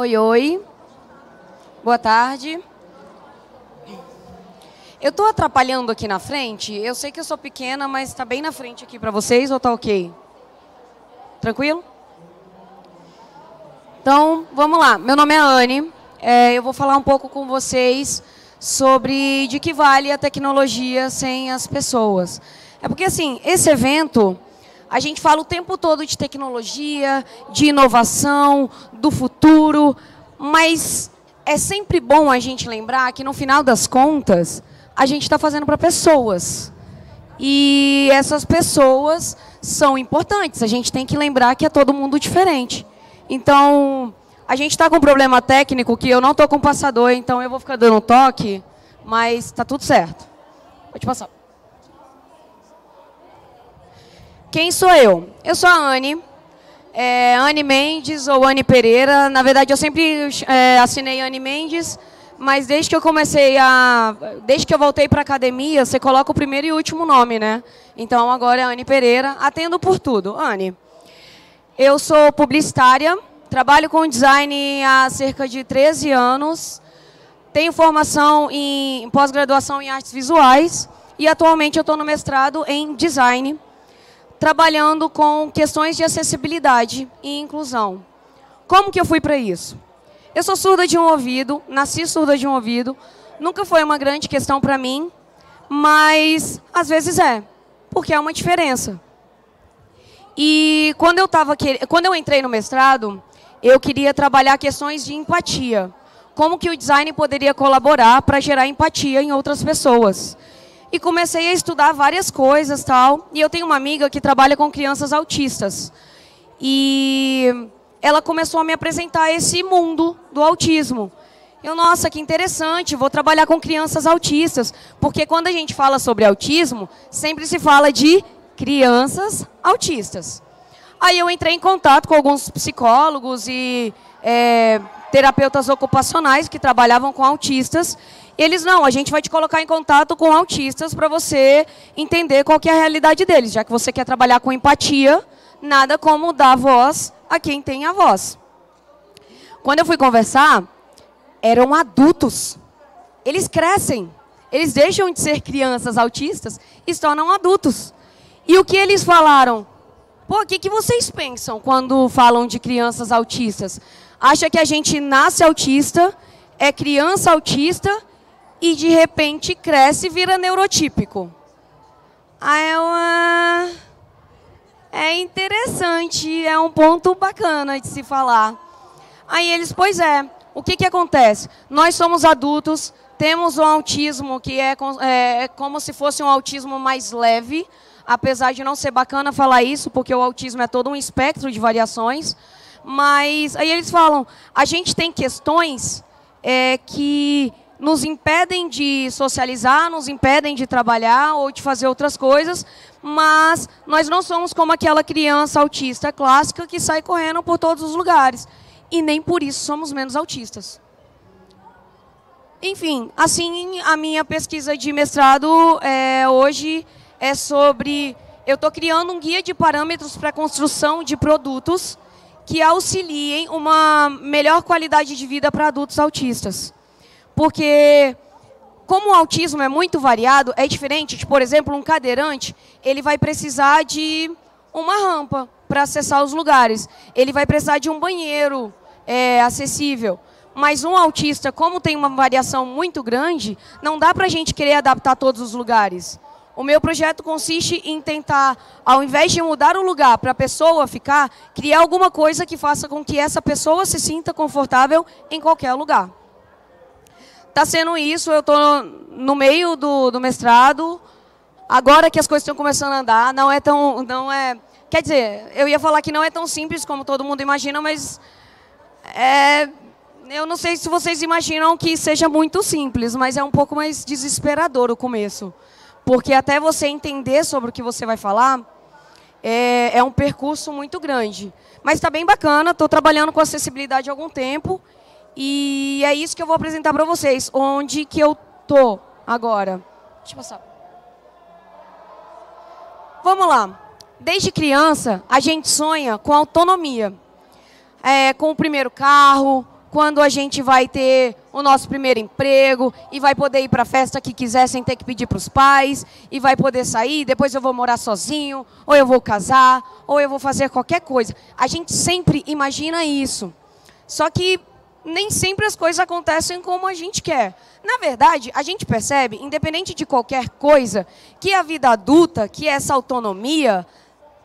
Oi, oi. Boa tarde. Eu estou atrapalhando aqui na frente? Eu sei que eu sou pequena, mas está bem na frente aqui para vocês ou está ok? Tranquilo? Então, vamos lá. Meu nome é Anne. Eu vou falar um pouco com vocês sobre de que vale a tecnologia sem as pessoas. É porque, assim, esse evento... A gente fala o tempo todo de tecnologia, de inovação, do futuro, mas é sempre bom a gente lembrar que, no final das contas, a gente está fazendo para pessoas. E essas pessoas são importantes. A gente tem que lembrar que é todo mundo diferente. Então, a gente está com um problema técnico que eu não estou com passador, então eu vou ficar dando um toque, mas está tudo certo. Pode passar. Quem sou eu? Eu sou a Anne, Anne Mendes ou Anne Pereira. Na verdade, eu sempre assinei Anne Mendes, mas desde que eu comecei a... Desde que eu voltei para a academia, você coloca o primeiro e último nome, né? Então, agora é Anne Pereira. Atendo por tudo. Anne, eu sou publicitária, trabalho com design há cerca de 13 anos, tenho formação em pós-graduação em artes visuais e, atualmente, eu estou no mestrado em design, trabalhando com questões de acessibilidade e inclusão. Como que eu fui para isso? Eu sou surda de um ouvido, nasci surda de um ouvido, nunca foi uma grande questão para mim, mas às vezes é, porque é uma diferença. E quando eu entrei no mestrado, eu queria trabalhar questões de empatia. Como que o design poderia colaborar para gerar empatia em outras pessoas? E comecei a estudar várias coisas, tal. E eu tenho uma amiga que trabalha com crianças autistas. E ela começou a me apresentar esse mundo do autismo. Eu, nossa, que interessante, vou trabalhar com crianças autistas. Porque quando a gente fala sobre autismo, sempre se fala de crianças autistas. Aí eu entrei em contato com alguns psicólogos e terapeutas ocupacionais que trabalhavam com autistas. Eles, não, a gente vai te colocar em contato com autistas para você entender qual que é a realidade deles. Já que você quer trabalhar com empatia, nada como dar voz a quem tem a voz. Quando eu fui conversar, eram adultos. Eles crescem. Eles deixam de ser crianças autistas e se tornam adultos. E o que eles falaram? Pô, o que que vocês pensam quando falam de crianças autistas? Acha que a gente nasce autista, é criança autista... E, de repente, cresce e vira neurotípico. Aí é interessante, é um ponto bacana de se falar. Aí eles, pois é, o que que acontece? Nós somos adultos, temos um autismo que é como se fosse um autismo mais leve, apesar de não ser bacana falar isso, porque o autismo é todo um espectro de variações. Mas aí eles falam, a gente tem questões que... nos impedem de socializar, nos impedem de trabalhar ou de fazer outras coisas, mas nós não somos como aquela criança autista clássica que sai correndo por todos os lugares. E nem por isso somos menos autistas. Enfim, assim, a minha pesquisa de mestrado hoje é sobre... Eu estou criando um guia de parâmetros para a construção de produtos que auxiliem uma melhor qualidade de vida para adultos autistas. Porque, como o autismo é muito variado, é diferente de, por exemplo, um cadeirante, ele vai precisar de uma rampa para acessar os lugares. Ele vai precisar de um banheiro acessível. Mas um autista, como tem uma variação muito grande, não dá para a gente querer adaptar todos os lugares. O meu projeto consiste em tentar, ao invés de mudar o lugar para a pessoa ficar, criar alguma coisa que faça com que essa pessoa se sinta confortável em qualquer lugar. Está sendo isso, eu estou no meio do mestrado, agora que as coisas estão começando a andar, quer dizer, eu ia falar que não é tão simples como todo mundo imagina, mas eu não sei se vocês imaginam que seja muito simples, mas é um pouco mais desesperador o começo, porque até você entender sobre o que você vai falar, é um percurso muito grande. Mas está bem bacana, estou trabalhando com acessibilidade há algum tempo, e é isso que eu vou apresentar para vocês, onde que eu tô agora. Deixa eu passar. Vamos lá. Desde criança, a gente sonha com autonomia. Com o primeiro carro, quando a gente vai ter o nosso primeiro emprego e vai poder ir para a festa que quiser sem ter que pedir para os pais e vai poder sair, depois eu vou morar sozinho, ou eu vou casar, ou eu vou fazer qualquer coisa. A gente sempre imagina isso. Só que nem sempre as coisas acontecem como a gente quer. Na verdade, a gente percebe, independente de qualquer coisa, que a vida adulta, que essa autonomia,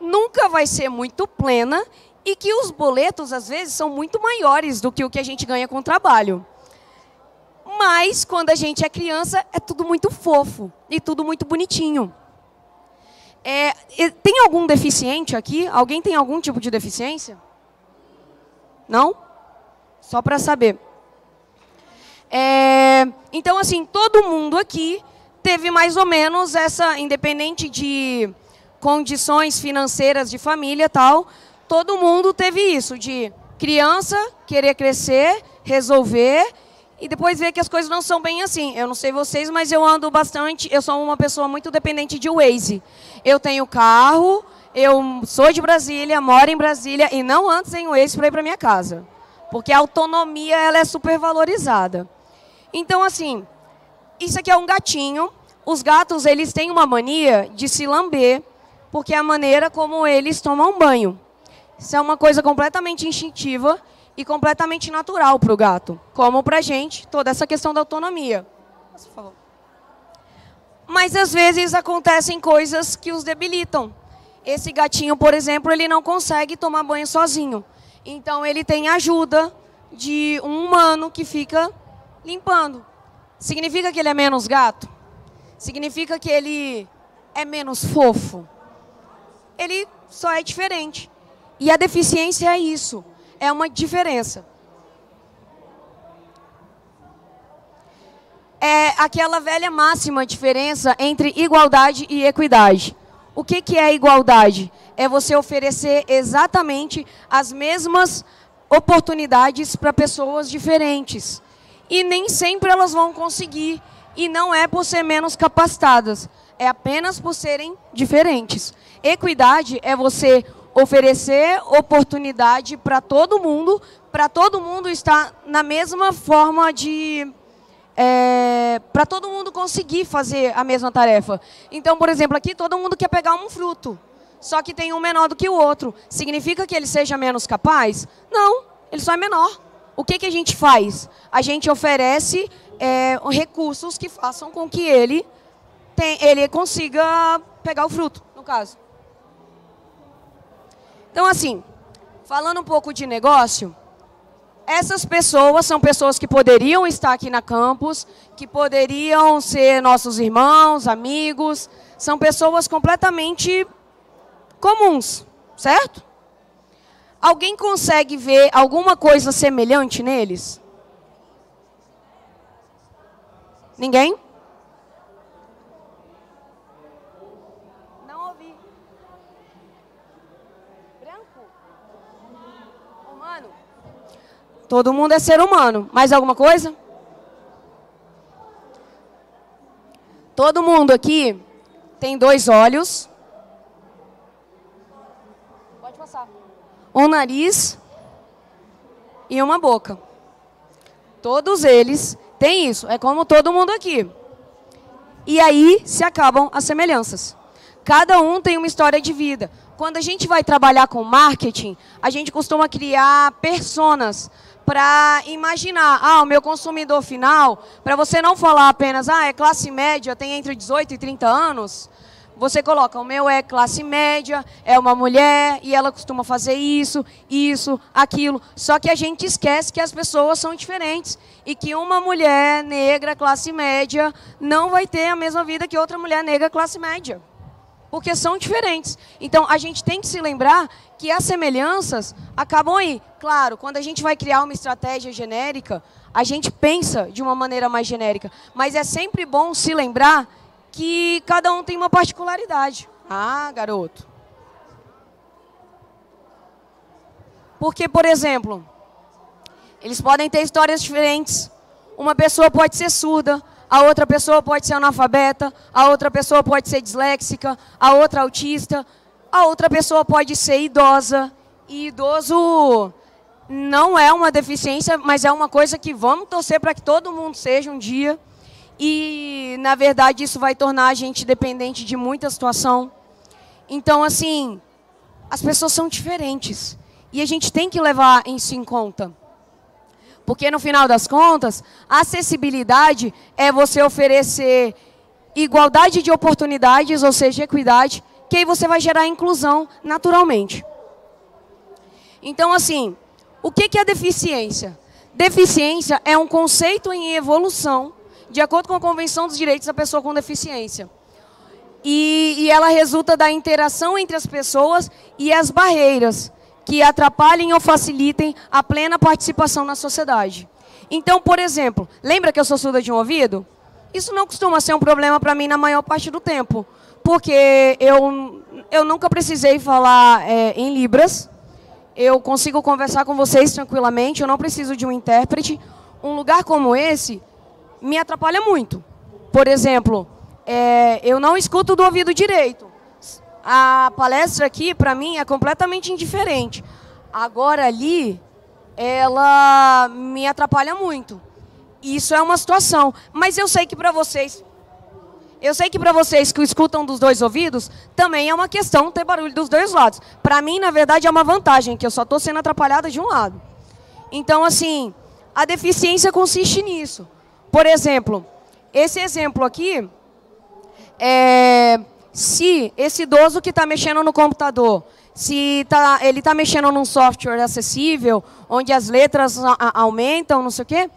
nunca vai ser muito plena e que os boletos, às vezes, são muito maiores do que o que a gente ganha com o trabalho. Mas, quando a gente é criança, é tudo muito fofo e tudo muito bonitinho. Tem algum deficiente aqui? Alguém tem algum tipo de deficiência? Não? Só para saber. Então, assim, todo mundo aqui teve mais ou menos essa, independente de condições financeiras de família e tal, todo mundo teve isso, de criança, querer crescer, resolver, e depois ver que as coisas não são bem assim. Eu não sei vocês, mas eu ando bastante, eu sou uma pessoa muito dependente de Waze. Eu tenho carro, eu sou de Brasília, moro em Brasília, e não ando sem Waze para ir para minha casa. Porque a autonomia, ela é super valorizada. Então, assim, isso aqui é um gatinho. Os gatos, eles têm uma mania de se lamber, porque é a maneira como eles tomam banho. Isso é uma coisa completamente instintiva e completamente natural para o gato. Como para a gente, toda essa questão da autonomia. Mas, às vezes, acontecem coisas que os debilitam. Esse gatinho, por exemplo, ele não consegue tomar banho sozinho. Então, ele tem ajuda de um humano que fica limpando. Significa que ele é menos gato? Significa que ele é menos fofo? Ele só é diferente. E a deficiência é isso, é uma diferença. É aquela velha máxima diferença entre igualdade e equidade. O que é igualdade? É você oferecer exatamente as mesmas oportunidades para pessoas diferentes. E nem sempre elas vão conseguir, e não é por ser menos capacitadas, é apenas por serem diferentes. Equidade é você oferecer oportunidade para todo mundo estar na mesma forma de... para todo mundo conseguir fazer a mesma tarefa. Então, por exemplo, aqui todo mundo quer pegar um fruto, só que tem um menor do que o outro. Significa que ele seja menos capaz? Não, ele só é menor. O que a gente faz? A gente oferece recursos que façam com que ele consiga pegar o fruto, no caso. Então, assim, falando um pouco de negócio, essas pessoas são pessoas que poderiam estar aqui na campus, que poderiam ser nossos irmãos, amigos, são pessoas completamente comuns, certo? Alguém consegue ver alguma coisa semelhante neles? Ninguém? Não ouvi. Branco? Humano? Todo mundo é ser humano. Mais alguma coisa? Todo mundo aqui tem dois olhos. Pode passar. Um nariz e uma boca. Todos eles têm isso. É como todo mundo aqui. E aí se acabam as semelhanças. Cada um tem uma história de vida. Quando a gente vai trabalhar com marketing, a gente costuma criar personas para imaginar, o meu consumidor final, para você não falar apenas, é classe média, tem entre 18 e 30 anos, você coloca, o meu é classe média, é uma mulher, e ela costuma fazer isso, isso, aquilo. Só que a gente esquece que as pessoas são diferentes e que uma mulher negra, classe média, não vai ter a mesma vida que outra mulher negra, classe média. Porque são diferentes. Então, a gente tem que se lembrar que as semelhanças acabam aí. Claro, quando a gente vai criar uma estratégia genérica, a gente pensa de uma maneira mais genérica. Mas é sempre bom se lembrar que cada um tem uma particularidade. Ah, garoto. Porque, por exemplo, eles podem ter histórias diferentes. Uma pessoa pode ser surda. A outra pessoa pode ser analfabeta, a outra pessoa pode ser disléxica, a outra autista, a outra pessoa pode ser idosa. E idoso não é uma deficiência, mas é uma coisa que vamos torcer para que todo mundo seja um dia. E, na verdade, isso vai tornar a gente dependente de muita situação. Então, assim, as pessoas são diferentes. E a gente tem que levar isso em conta. Porque, no final das contas, a acessibilidade é você oferecer igualdade de oportunidades, ou seja, equidade, que aí você vai gerar inclusão naturalmente. Então, assim, o que é deficiência? Deficiência é um conceito em evolução, de acordo com a Convenção dos Direitos da Pessoa com Deficiência. E ela resulta da interação entre as pessoas e as barreiras que atrapalhem ou facilitem a plena participação na sociedade. Então, por exemplo, lembra que eu sou surda de um ouvido? Isso não costuma ser um problema para mim na maior parte do tempo, porque eu nunca precisei falar em Libras, eu consigo conversar com vocês tranquilamente, eu não preciso de um intérprete. Um lugar como esse me atrapalha muito. Por exemplo, eu não escuto do ouvido direito. A palestra aqui, para mim, é completamente indiferente. Agora ali, ela me atrapalha muito. Isso é uma situação. Mas eu sei que para vocês... Eu sei que para vocês que escutam dos dois ouvidos, também é uma questão ter barulho dos dois lados. Para mim, na verdade, é uma vantagem, que eu só estou sendo atrapalhada de um lado. Então, assim, a deficiência consiste nisso. Por exemplo, esse exemplo aqui, se esse idoso que está mexendo no computador, ele está mexendo num software acessível, onde as letras aumentam, não sei o quê,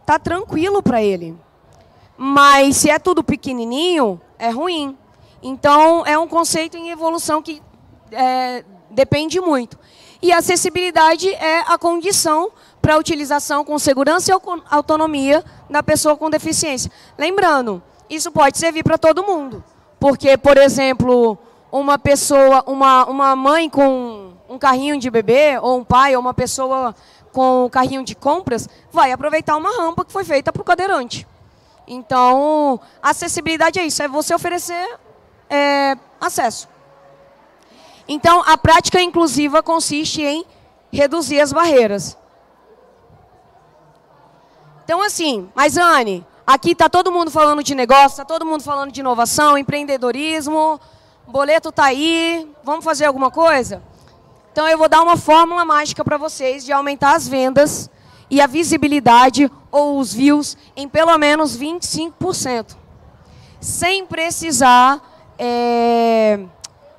está tranquilo para ele. Mas se é tudo pequenininho, é ruim. Então, é um conceito em evolução que depende muito. E a acessibilidade é a condição para a utilização com segurança e autonomia da pessoa com deficiência. Lembrando, isso pode servir para todo mundo. Porque, por exemplo, uma pessoa, uma mãe com um carrinho de bebê, ou um pai, ou uma pessoa com um carrinho de compras, vai aproveitar uma rampa que foi feita para o cadeirante. Então, a acessibilidade é isso, é você oferecer acesso. Então, a prática inclusiva consiste em reduzir as barreiras. Então, assim, mas Anne, aqui está todo mundo falando de negócio, está todo mundo falando de inovação, empreendedorismo, boleto está aí, vamos fazer alguma coisa? Então, eu vou dar uma fórmula mágica para vocês de aumentar as vendas e a visibilidade ou os views em pelo menos 25%. Sem precisar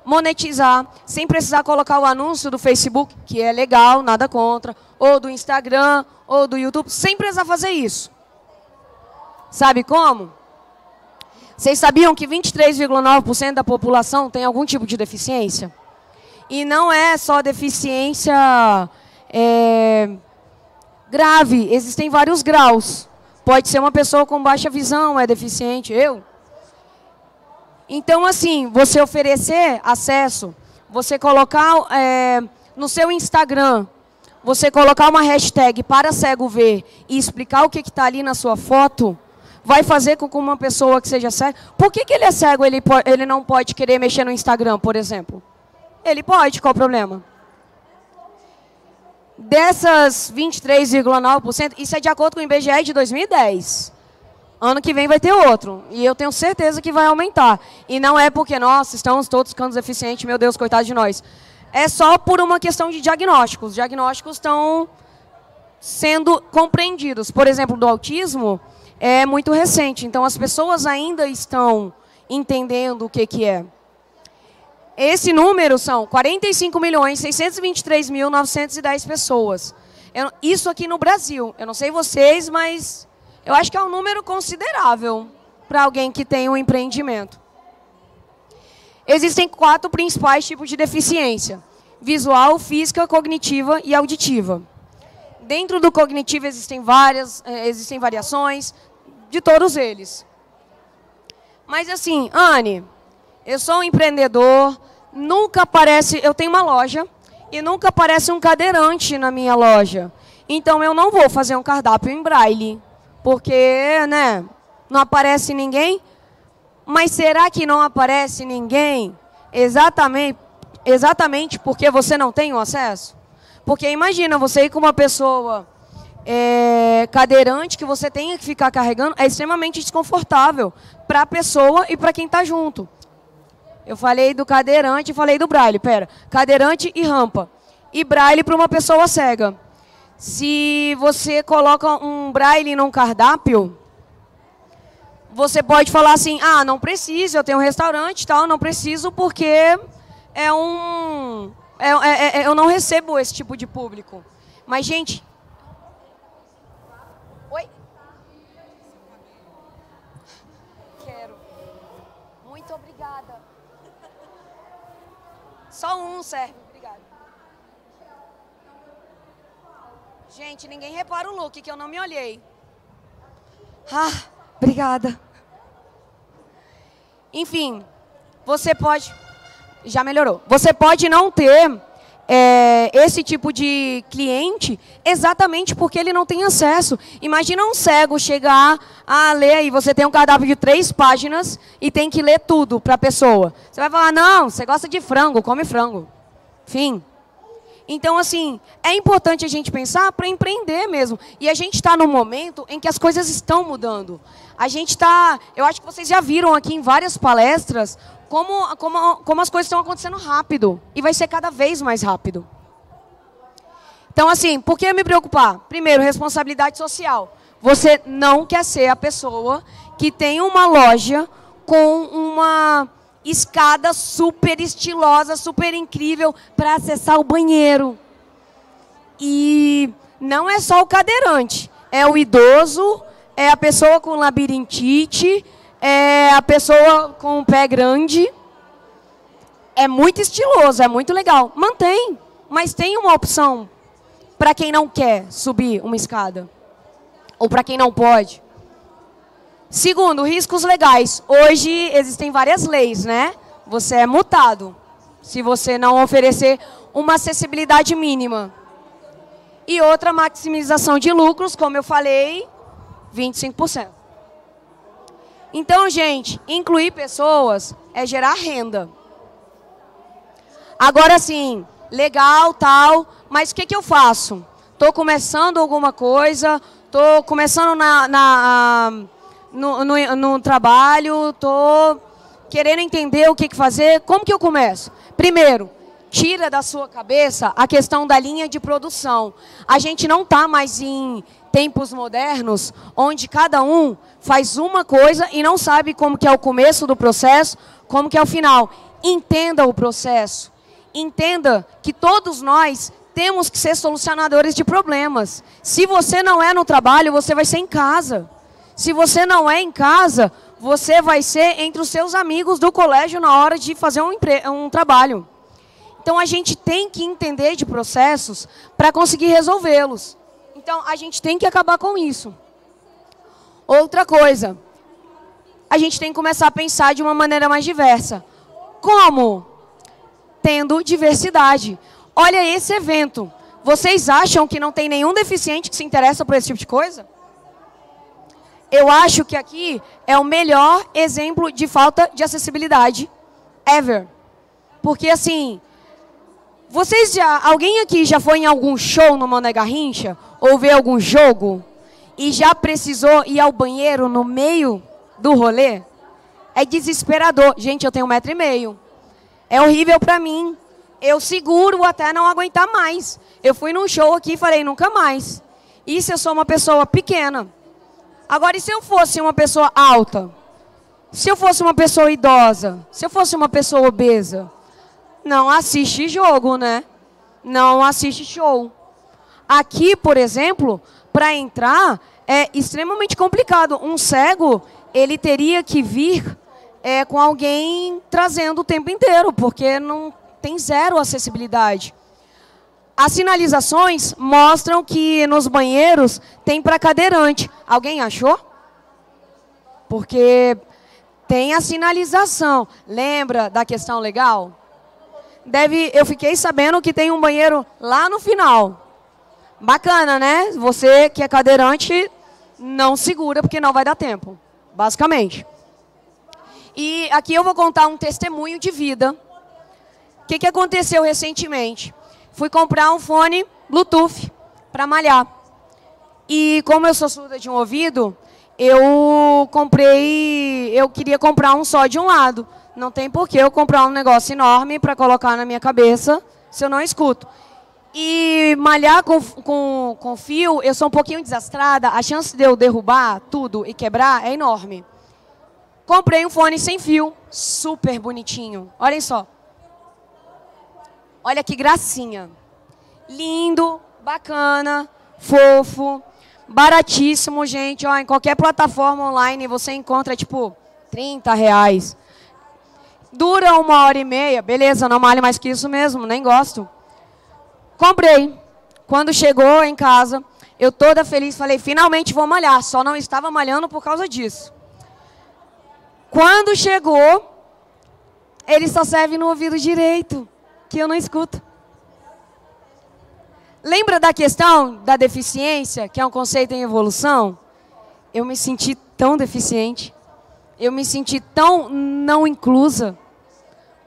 monetizar, sem precisar colocar o anúncio do Facebook, que é legal, nada contra, ou do Instagram, ou do YouTube, sem precisar fazer isso. Sabe como? Vocês sabiam que 23,9% da população tem algum tipo de deficiência? E não é só deficiência... grave, existem vários graus. Pode ser uma pessoa com baixa visão, é deficiente, eu. Então, assim, você oferecer acesso, você colocar no seu Instagram, você colocar uma hashtag para cego ver e explicar o que está ali na sua foto, vai fazer com que uma pessoa que seja cega... Por que ele é cego, ele não pode querer mexer no Instagram, por exemplo? Ele pode, qual o problema? Dessas 23,9%, isso é de acordo com o IBGE de 2010. Ano que vem vai ter outro. E eu tenho certeza que vai aumentar. E não é porque, nossa, estamos todos ficando deficientes, meu Deus, coitado de nós. É só por uma questão de diagnósticos. Os diagnósticos estão sendo compreendidos. Por exemplo, do autismo, é muito recente. Então, as pessoas ainda estão entendendo o que é. Esse número são 45.623.910 pessoas. Isso aqui no Brasil. Eu não sei vocês, mas eu acho que é um número considerável para alguém que tem um empreendimento. Existem 4 principais tipos de deficiência. Visual, física, cognitiva e auditiva. Dentro do cognitivo existem variações de todos eles. Mas assim, Anne, eu sou um empreendedor, nunca aparece... Eu tenho uma loja e nunca aparece um cadeirante na minha loja. Então, eu não vou fazer um cardápio em braille, porque não aparece ninguém. Mas será que não aparece ninguém exatamente porque você não tem o acesso? Porque imagina, você ir com uma pessoa cadeirante, que você tenha que ficar carregando, é extremamente desconfortável para a pessoa e para quem está junto. Eu falei do cadeirante e falei do braille. Cadeirante e rampa. E braille para uma pessoa cega. Se você coloca um braille num cardápio, você pode falar assim, ah, não preciso, eu tenho um restaurante e tal, não preciso porque é um... eu não recebo esse tipo de público. Mas, gente... Oi? Quero. Muito obrigada. Só um serve. Obrigada. Gente, ninguém repara o look, que eu não me olhei. Ah, obrigada. Enfim, você pode... Já melhorou. Você pode não ter esse tipo de cliente exatamente porque ele não tem acesso. Imagina um cego chegar a ler e você tem um cardápio de 3 páginas e tem que ler tudo para a pessoa. Você vai falar, não, você gosta de frango, come frango. Fim. Então, assim, é importante a gente pensar para empreender mesmo. E a gente está num momento em que as coisas estão mudando. A gente está... Eu acho que vocês já viram aqui em várias palestras... Como as coisas estão acontecendo rápido. E vai ser cada vez mais rápido. Então, assim, por que me preocupar? Primeiro, responsabilidade social. Você não quer ser a pessoa que tem uma loja com uma escada super estilosa, super incrível, para acessar o banheiro. E não é só o cadeirante. É o idoso, é a pessoa com labirintite... É a pessoa com o pé grande. É muito estiloso, é muito legal. Mantém, mas tem uma opção para quem não quer subir uma escada. Ou para quem não pode. Segundo, riscos legais. Hoje existem várias leis, né? Você é multado se você não oferecer uma acessibilidade mínima. E outra, maximização de lucros, como eu falei, 25%. Então, gente, incluir pessoas é gerar renda. Agora sim, legal, tal, mas o que eu faço? Estou começando alguma coisa, estou começando no trabalho, estou querendo entender o que fazer. Como que eu começo? Primeiro, tira da sua cabeça a questão da linha de produção. A gente não está mais em... tempos modernos, onde cada um faz uma coisa e não sabe como que é o começo do processo, como que é o final. Entenda o processo. Entenda que todos nós temos que ser solucionadores de problemas. Se você não é no trabalho, você vai ser em casa. Se você não é em casa, você vai ser entre os seus amigos do colégio na hora de fazer um trabalho. Então, a gente tem que entender de processos para conseguir resolvê-los. Então, a gente tem que acabar com isso. Outra coisa, a gente tem que começar a pensar de uma maneira mais diversa. Como? Tendo diversidade. Olha esse evento. Vocês acham que não tem nenhum deficiente que se interessa por esse tipo de coisa? Eu acho que aqui é o melhor exemplo de falta de acessibilidade ever. Porque, assim... Alguém aqui já foi em algum show no Mané Garrincha? Ou ver algum jogo? E já precisou ir ao banheiro no meio do rolê? É desesperador. Gente, eu tenho 1,5 m. É horrível pra mim. Eu seguro até não aguentar mais. Eu fui num show aqui e falei, nunca mais. E se eu sou uma pessoa pequena? Agora, e se eu fosse uma pessoa alta? Se eu fosse uma pessoa idosa? Se eu fosse uma pessoa obesa? Não assiste jogo, né? Não assiste show. Aqui, por exemplo, para entrar é extremamente complicado. Um cego, ele teria que vir com alguém trazendo o tempo inteiro, porque não tem zero acessibilidade. As sinalizações mostram que nos banheiros tem para cadeirante. Alguém achou? Porque tem a sinalização. Lembra da questão legal? Eu fiquei sabendo que tem um banheiro lá no final. Bacana, né? Você que é cadeirante, não segura, porque não vai dar tempo, basicamente. E aqui eu vou contar um testemunho de vida. O que aconteceu recentemente? Fui comprar um fone Bluetooth para malhar. E como eu sou surda de um ouvido, eu queria comprar um só de um lado. Não tem por que eu comprar um negócio enorme para colocar na minha cabeça se eu não escuto. E malhar com fio, eu sou um pouquinho desastrada, a chance de eu derrubar tudo e quebrar é enorme. Comprei um fone sem fio, super bonitinho. Olhem só. Olha que gracinha. Lindo, bacana, fofo, baratíssimo, gente. Ó, em qualquer plataforma online você encontra, tipo, R$30. Dura 1h30. Beleza, não malho mais que isso mesmo, nem gosto. Comprei. Quando chegou em casa, eu toda feliz, falei, finalmente vou malhar. Só não estava malhando por causa disso. Quando chegou, ele só serve no ouvido direito, que eu não escuto. Lembra da questão da deficiência, que é um conceito em evolução? Eu me senti tão deficiente. Eu me senti tão não inclusa.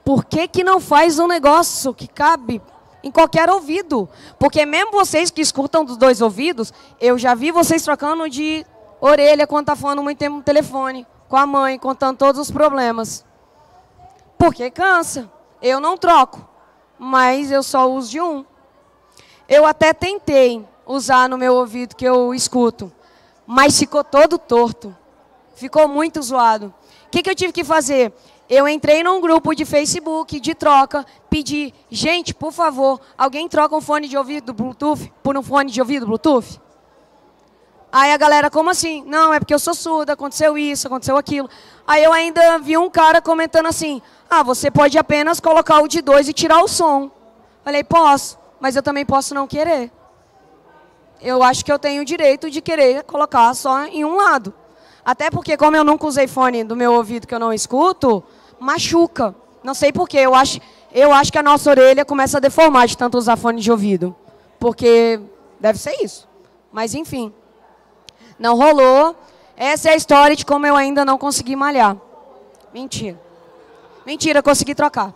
Por que que não faz um negócio que cabe em qualquer ouvido? Porque mesmo vocês que escutam dos dois ouvidos, eu já vi vocês trocando de orelha quando tá falando muito tempo no telefone, com a mãe, contando todos os problemas. Porque cansa. Eu não troco, mas eu só uso de um. Eu até tentei usar no meu ouvido que eu escuto, mas ficou todo torto. Ficou muito zoado. O que eu tive que fazer? Eu entrei num grupo de Facebook, de troca, pedi, gente, por favor, alguém troca um fone de ouvido Bluetooth por um fone de ouvido Bluetooth? Aí a galera, como assim? Não, é porque eu sou surda, aconteceu isso, aconteceu aquilo. Aí eu ainda vi um cara comentando assim, ah, você pode apenas colocar o de 2 e tirar o som. Falei, posso, mas eu também posso não querer. Eu acho que eu tenho o direito de querer colocar só em um lado. Até porque, como eu nunca usei fone do meu ouvido que eu não escuto, machuca. Não sei porquê, eu acho que a nossa orelha começa a deformar de tanto usar fone de ouvido. Porque deve ser isso. Mas, enfim, não rolou. Essa é a história de como eu ainda não consegui malhar. Mentira. Mentira, consegui trocar.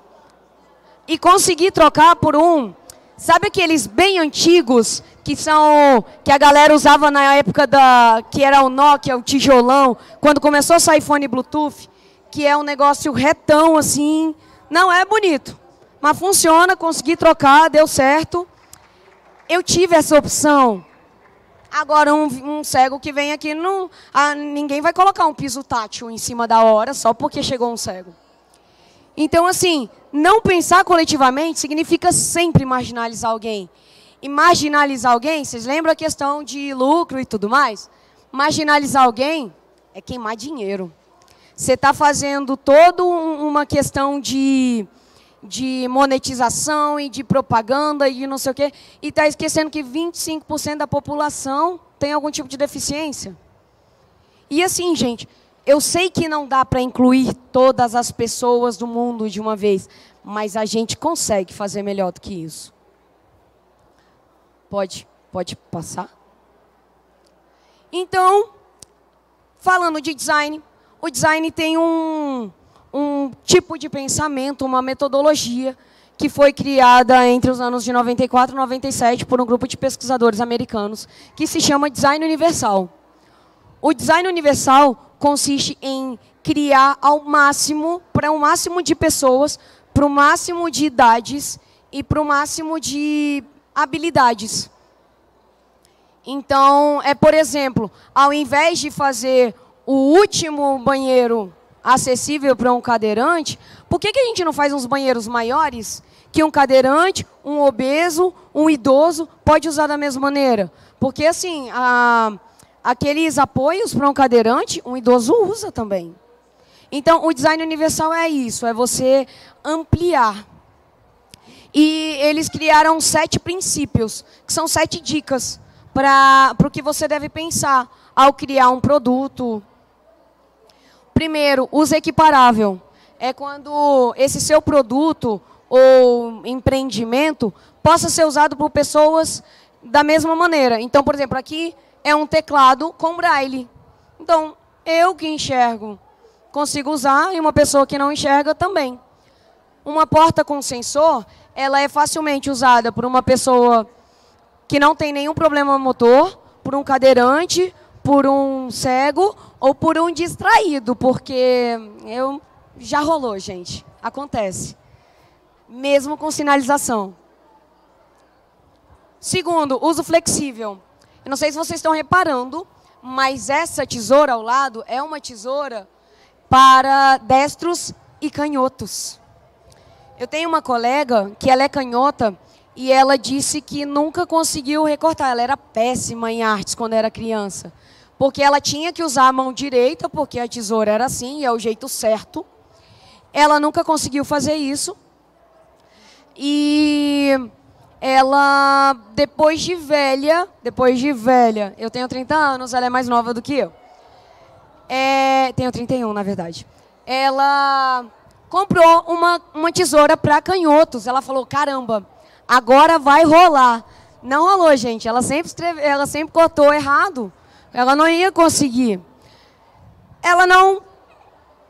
E consegui trocar por um... Sabe aqueles bem antigos que a galera usava na época que era o Nokia, o tijolão, quando começou a sair fone Bluetooth, que é um negócio retão assim, não é bonito, mas funciona, consegui trocar, deu certo. Eu tive essa opção. Agora um cego que vem aqui, ninguém vai colocar um piso tátil em cima da hora só porque chegou um cego. Então, assim, não pensar coletivamente significa sempre marginalizar alguém. E marginalizar alguém, vocês lembram a questão de lucro e tudo mais? Marginalizar alguém é queimar dinheiro. Você está fazendo toda uma questão de monetização e de propaganda e de não sei o quê, e está esquecendo que 25% da população tem algum tipo de deficiência. E assim, gente... Eu sei que não dá para incluir todas as pessoas do mundo de uma vez, mas a gente consegue fazer melhor do que isso. Pode passar? Então, falando de design, o design tem um tipo de pensamento, uma metodologia, que foi criada entre os anos de 94 e 97 por um grupo de pesquisadores americanos, que se chama Design Universal. O Design Universal consiste em criar ao máximo, para o máximo de pessoas, para o máximo de idades e para o máximo de habilidades. Então, por exemplo, ao invés de fazer o último banheiro acessível para um cadeirante, por que a gente não faz uns banheiros maiores que um cadeirante, um obeso, um idoso pode usar da mesma maneira? Porque, assim, aqueles apoios para um cadeirante, um idoso usa também. Então, o design universal é isso, é você ampliar. E eles criaram 7 princípios, que são 7 dicas para o que você deve pensar ao criar um produto. Primeiro, uso equiparável. É quando esse seu produto ou empreendimento possa ser usado por pessoas da mesma maneira. Então, por exemplo, aqui... É um teclado com braille. Então, eu que enxergo consigo usar e uma pessoa que não enxerga também. Uma porta com sensor, ela é facilmente usada por uma pessoa que não tem nenhum problema motor, por um cadeirante, por um cego ou por um distraído, porque já rolou, gente. Acontece. Mesmo com sinalização. Segundo, uso flexível. Eu não sei se vocês estão reparando, mas essa tesoura ao lado é uma tesoura para destros e canhotos. Eu tenho uma colega que ela é canhota e ela disse que nunca conseguiu recortar. Ela era péssima em artes quando era criança, porque ela tinha que usar a mão direita, porque a tesoura era assim, é o jeito certo. Ela nunca conseguiu fazer isso. E ela, depois de velha, eu tenho 30 anos, ela é mais nova do que eu. Tenho 31, na verdade. Ela comprou uma tesoura para canhotos. Ela falou, caramba, agora vai rolar. Não rolou, gente. Ela sempre cortou errado. Ela não ia conseguir. Ela não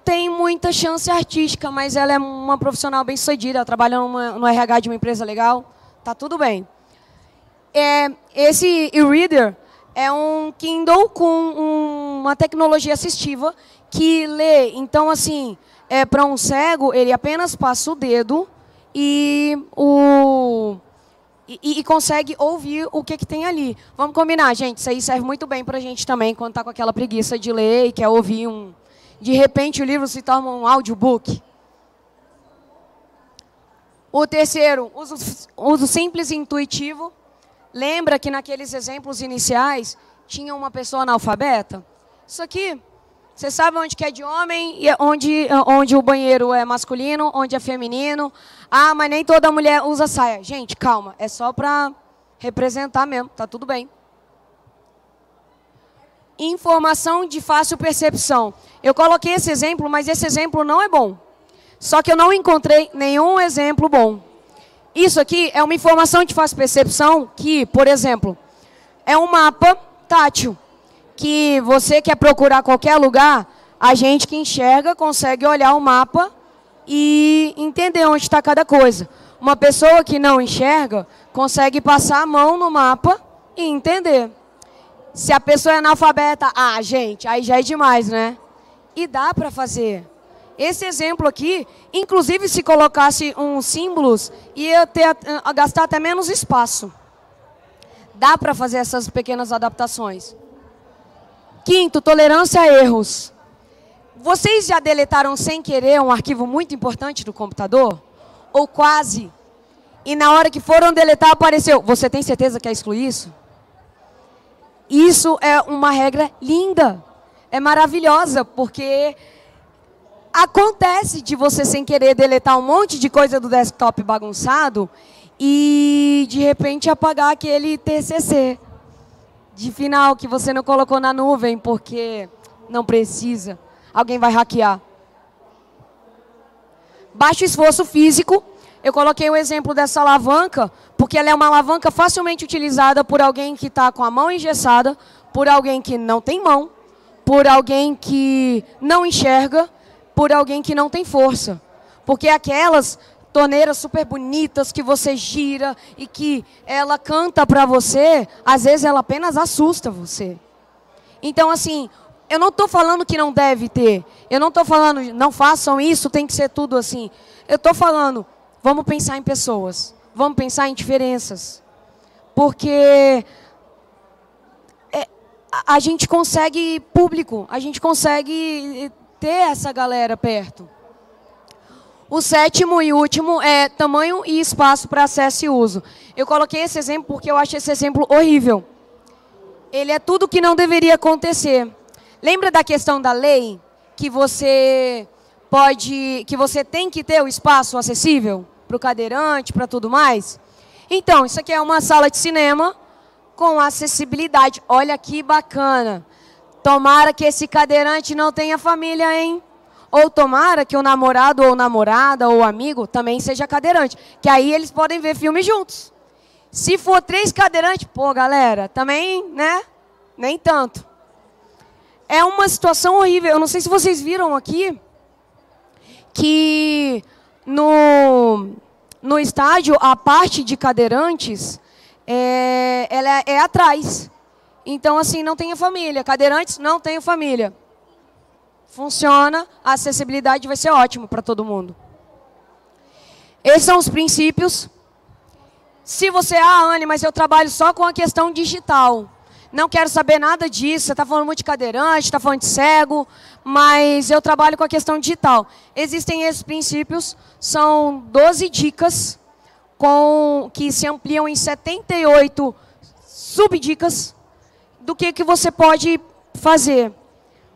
tem muita chance artística, mas ela é uma profissional bem sucedida. Ela trabalha no RH de uma empresa legal. Tá tudo bem. Esse e-reader é um Kindle com uma tecnologia assistiva que lê. Então, assim, para um cego, ele apenas passa o dedo e consegue ouvir o que tem ali. Vamos combinar, gente. Isso aí serve muito bem para a gente também, quando está com aquela preguiça de ler e quer ouvir um... De repente, o livro se torna um audiobook. O terceiro, uso simples e intuitivo. Lembra que naqueles exemplos iniciais tinha uma pessoa analfabeta? Isso aqui, você sabe onde que é de homem, e onde o banheiro é masculino, onde é feminino. Ah, mas nem toda mulher usa saia. Gente, calma, é só para representar mesmo, tá tudo bem. Informação de fácil percepção. Eu coloquei esse exemplo, mas esse exemplo não é bom. Só que eu não encontrei nenhum exemplo bom. Isso aqui é uma informação de fácil percepção que, por exemplo, é um mapa tátil, que você quer procurar qualquer lugar, a gente que enxerga consegue olhar o mapa e entender onde está cada coisa. Uma pessoa que não enxerga consegue passar a mão no mapa e entender. Se a pessoa é analfabeta, ah, gente, aí já é demais, né? E dá para fazer. Esse exemplo aqui, inclusive se colocasse uns símbolos, ia gastar até menos espaço. Dá para fazer essas pequenas adaptações. Quinto, tolerância a erros. Vocês já deletaram sem querer um arquivo muito importante do computador? Ou quase? E na hora que foram deletar apareceu, você tem certeza que quer excluir isso? Isso é uma regra linda, é maravilhosa, porque acontece de você, sem querer, deletar um monte de coisa do desktop bagunçado e, de repente, apagar aquele TCC de final que você não colocou na nuvem, porque não precisa, alguém vai hackear. Baixo esforço físico. Eu coloquei o exemplo dessa alavanca, porque ela é uma alavanca facilmente utilizada por alguém que está com a mão engessada, por alguém que não tem mão, por alguém que não enxerga, por alguém que não tem força. Porque aquelas torneiras super bonitas que você gira e que ela canta para você, às vezes ela apenas assusta você. Então, assim, eu não estou falando que não deve ter. Eu não estou falando, não façam isso, tem que ser tudo assim. Eu estou falando... Vamos pensar em pessoas, vamos pensar em diferenças, porque a gente consegue público, a gente consegue ter essa galera perto. O sétimo e último é tamanho e espaço para acesso e uso. Eu coloquei esse exemplo porque eu acho esse exemplo horrível. Ele é tudo que não deveria acontecer. Lembra da questão da lei que você tem que ter o espaço acessível? Para o cadeirante, para tudo mais. Então, isso aqui é uma sala de cinema com acessibilidade. Olha que bacana. Tomara que esse cadeirante não tenha família, hein? Ou tomara que o namorado ou namorada ou amigo também seja cadeirante, que aí eles podem ver filme juntos. Se for 3 cadeirantes, pô, galera, também, né? Nem tanto. É uma situação horrível. Eu não sei se vocês viram aqui que no estádio, a parte de cadeirantes, ela é atrás. Então, assim, não tenho família. Cadeirantes, não tenho família. Funciona, a acessibilidade vai ser ótima para todo mundo. Esses são os princípios. Se você, Anne, mas eu trabalho só com a questão digital. Não quero saber nada disso. Você está falando muito de cadeirante, está falando de cego, mas eu trabalho com a questão digital. Existem esses princípios, são 12 dicas que se ampliam em 78 subdicas do que você pode fazer.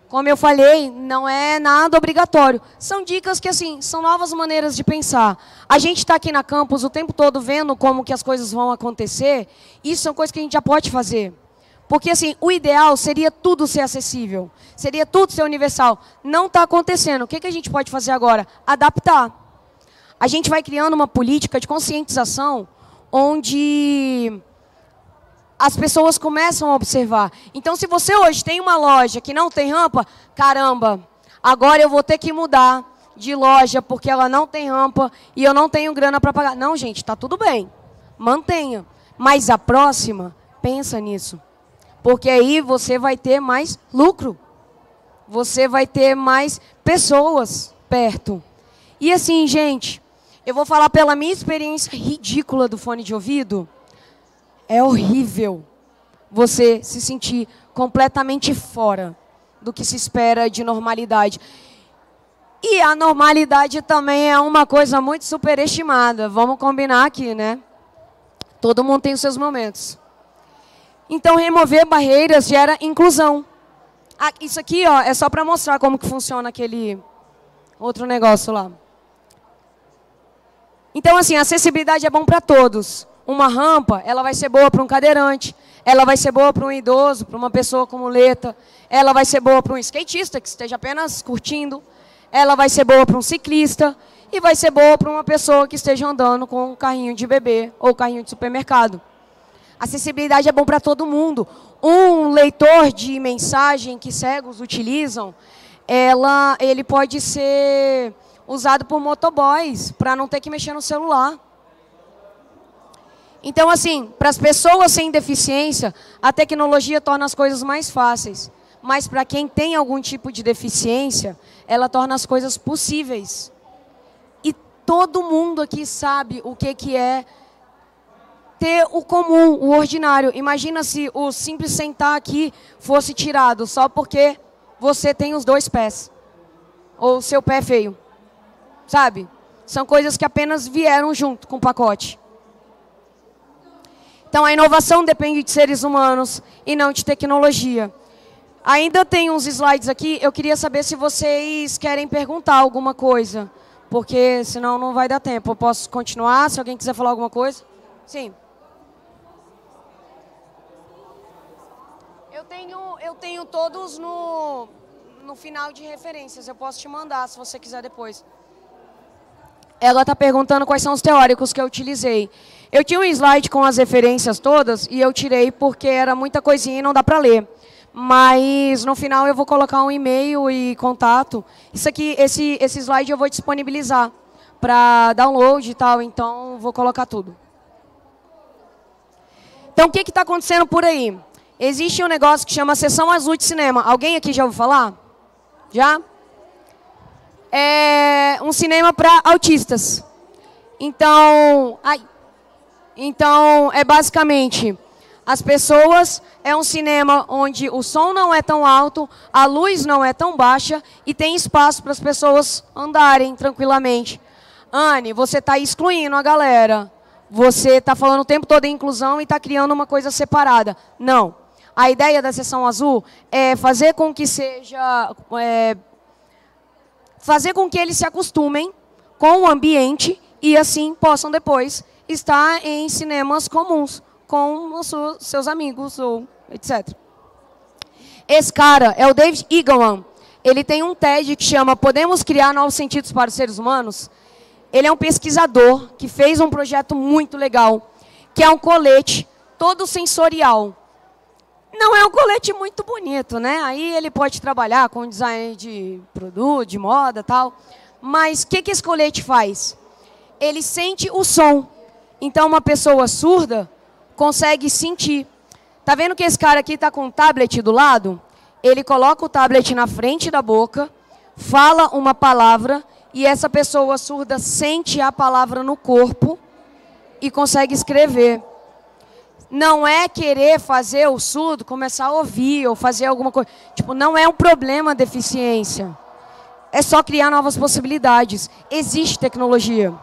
Como eu falei, não é nada obrigatório. São dicas que, assim, são novas maneiras de pensar. A gente está aqui na campus o tempo todo vendo como que as coisas vão acontecer. Isso são coisas que a gente já pode fazer. Porque, assim, o ideal seria tudo ser acessível. Seria tudo ser universal. Não está acontecendo. O que a gente pode fazer agora? Adaptar. A gente vai criando uma política de conscientização onde as pessoas começam a observar. Então, se você hoje tem uma loja que não tem rampa, caramba, agora eu vou ter que mudar de loja porque ela não tem rampa e eu não tenho grana para pagar. Não, gente, está tudo bem. Mantenha. Mas a próxima, pensa nisso. Porque aí você vai ter mais lucro. Você vai ter mais pessoas perto. E assim, gente, eu vou falar pela minha experiência ridícula do fone de ouvido. É horrível você se sentir completamente fora do que se espera de normalidade. E a normalidade também é uma coisa muito superestimada. Vamos combinar aqui, né? Todo mundo tem os seus momentos. Então, remover barreiras gera inclusão. Ah, isso aqui, ó, é só para mostrar como que funciona aquele outro negócio lá. Então, assim, a acessibilidade é bom para todos. Uma rampa, ela vai ser boa para um cadeirante, ela vai ser boa para um idoso, para uma pessoa com muleta, ela vai ser boa para um skatista que esteja apenas curtindo, ela vai ser boa para um ciclista e vai ser boa para uma pessoa que esteja andando com um carrinho de bebê ou carrinho de supermercado. Acessibilidade é bom para todo mundo. Um leitor de mensagem que cegos utilizam, ele pode ser usado por motoboys para não ter que mexer no celular. Então, assim, para as pessoas sem deficiência, a tecnologia torna as coisas mais fáceis. Mas para quem tem algum tipo de deficiência, ela torna as coisas possíveis. E todo mundo aqui sabe o que é ter o comum, o ordinário. Imagina se o simples sentar aqui fosse tirado só porque você tem os dois pés. Ou seu pé é feio. Sabe? São coisas que apenas vieram junto com o pacote. Então, a inovação depende de seres humanos e não de tecnologia. Ainda tem uns slides aqui. Eu queria saber se vocês querem perguntar alguma coisa, porque senão não vai dar tempo. Eu posso continuar, se alguém quiser falar alguma coisa. Sim. Eu tenho todos no final de referências. Eu posso te mandar, se você quiser depois. Ela está perguntando quais são os teóricos que eu utilizei. Eu tinha um slide com as referências todas e eu tirei porque era muita coisinha e não dá para ler. Mas no final eu vou colocar um e-mail e contato. Isso aqui, esse slide eu vou disponibilizar para download e tal, então vou colocar tudo. Então o que está acontecendo por aí? Existe um negócio que chama Sessão Azul de Cinema. Alguém aqui já ouviu falar? Já? É um cinema para autistas. Então, é basicamente, as pessoas, é um cinema onde o som não é tão alto, a luz não é tão baixa e tem espaço para as pessoas andarem tranquilamente. Anne, você está excluindo a galera. Você está falando o tempo todo em inclusão e está criando uma coisa separada. Não. A ideia da Sessão Azul é fazer com que seja... fazer com que eles se acostumem com o ambiente e assim possam depois estar em cinemas comuns com os seus amigos, ou etc. Esse cara é o David Eagleman. Ele tem um TED que chama Podemos Criar Novos Sentidos para os Seres Humanos. Ele é um pesquisador que fez um projeto muito legal, que é um colete todo sensorial. Não é um colete muito bonito, né? Aí ele pode trabalhar com design de produto, de moda e tal. Mas o que esse colete faz? Ele sente o som. Então, uma pessoa surda consegue sentir. Tá vendo que esse cara aqui tá com um tablet do lado? Ele coloca o tablet na frente da boca, fala uma palavra e essa pessoa surda sente a palavra no corpo e consegue escrever. Não é querer fazer o surdo começar a ouvir ou fazer alguma coisa. Tipo, não é um problema a deficiência. É só criar novas possibilidades. Existe tecnologia.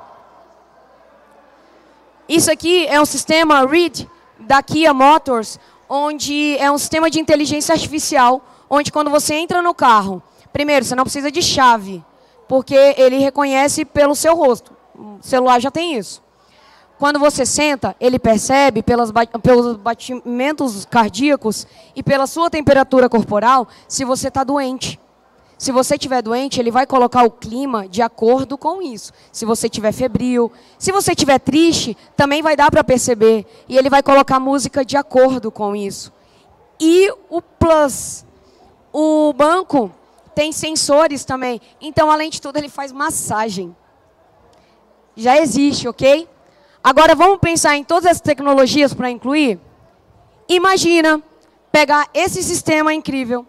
Isso aqui é um sistema READ da Kia Motors, onde é um sistema de inteligência artificial, onde quando você entra no carro, primeiro, você não precisa de chave, porque ele reconhece pelo seu rosto. O celular já tem isso. Quando você senta, ele percebe pelos batimentos cardíacos e pela sua temperatura corporal se você está doente. Se você estiver doente, ele vai colocar o clima de acordo com isso. Se você estiver febril, se você estiver triste, também vai dar para perceber. E ele vai colocar música de acordo com isso. E o plus, o banco tem sensores também. Então, além de tudo, ele faz massagem. Já existe, ok? Agora, vamos pensar em todas as tecnologias para incluir? Imagina pegar esse sistema incrível,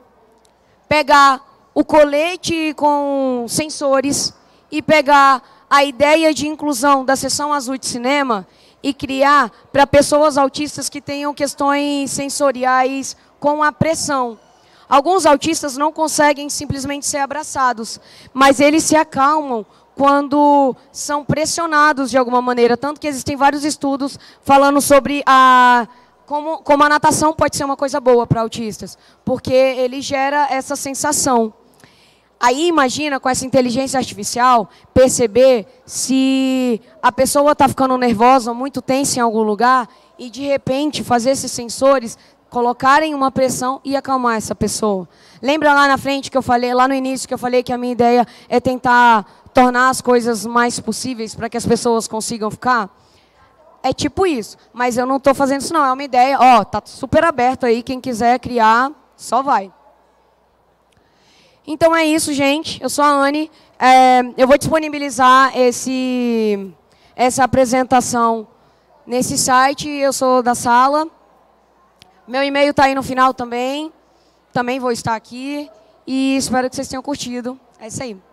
pegar o colete com sensores e pegar a ideia de inclusão da Sessão Azul de cinema e criar para pessoas autistas que tenham questões sensoriais com a pressão. Alguns autistas não conseguem simplesmente ser abraçados, mas eles se acalmam quando são pressionados de alguma maneira. Tanto que existem vários estudos falando sobre como a natação pode ser uma coisa boa para autistas, porque ele gera essa sensação. Aí imagina, com essa inteligência artificial, perceber se a pessoa está ficando nervosa ou muito tensa em algum lugar e, de repente, fazer esses sensores colocarem uma pressão e acalmar essa pessoa. Lembra lá na frente que eu falei, lá no início, que eu falei que a minha ideia é tentar tornar as coisas mais possíveis para que as pessoas consigam ficar? É tipo isso, mas eu não estou fazendo isso não, é uma ideia. Ó, tá super aberto aí, quem quiser criar, só vai. Então é isso, gente. Eu sou a Anne. Eu vou disponibilizar essa apresentação nesse site. Eu sou da sala. Meu e-mail está aí no final também. Também vou estar aqui. E espero que vocês tenham curtido. É isso aí.